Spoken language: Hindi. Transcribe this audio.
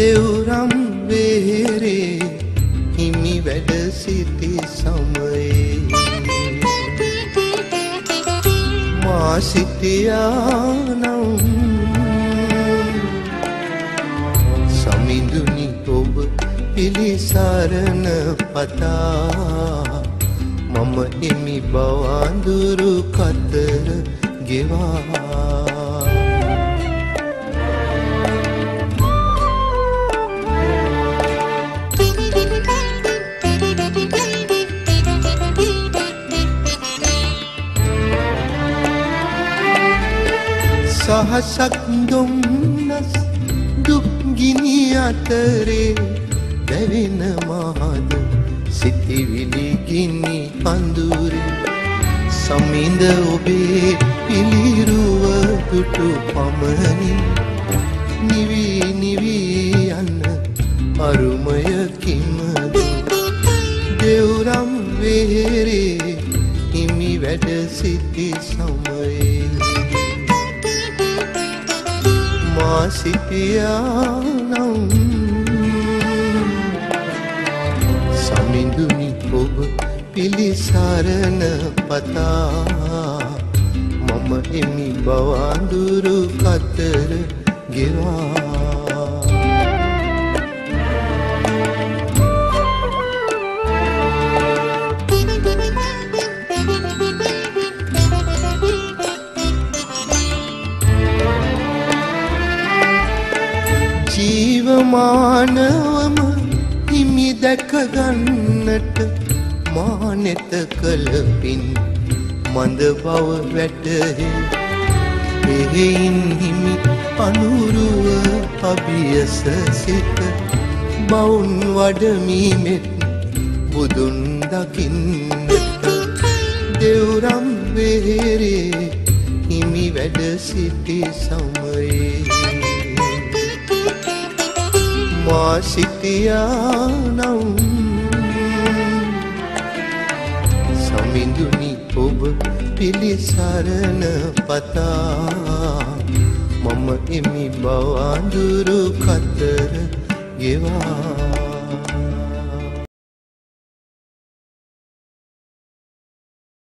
देवराम वेहरे हिमी वेडसिति समये मासितियानौ समिंदुनि ओब पिलिसारन पता मम हिमी बवांदुरु कतर गिवा सहसक दुम्नस दुख गिनी आतरे देविन महाद सितिविली गिनी अंदुरे समिंद ओबे पिलिरुव दुटु पमनी निवी निवी अन्न अरुमय किमद देवराम वेहरे हिमी वेड सिति समये मासितियानौ समिंदुनि ओब पिलिसारन पता मम हिमी बवांदुरु कतर गिवा मानवम हिमि देख गन्नट मानेत कलपिन मंद भव वेटहे एहिन हिमि अनुरुव अभियस सित बवुन वडमी मेत बुदुन दकिन्नट देवराम वेहरे हिमि वेड सिति समये मासितियानौ समिंदुनि ओब पिलिसारन पता मम हिमी बवांदुरु कतर गिवा।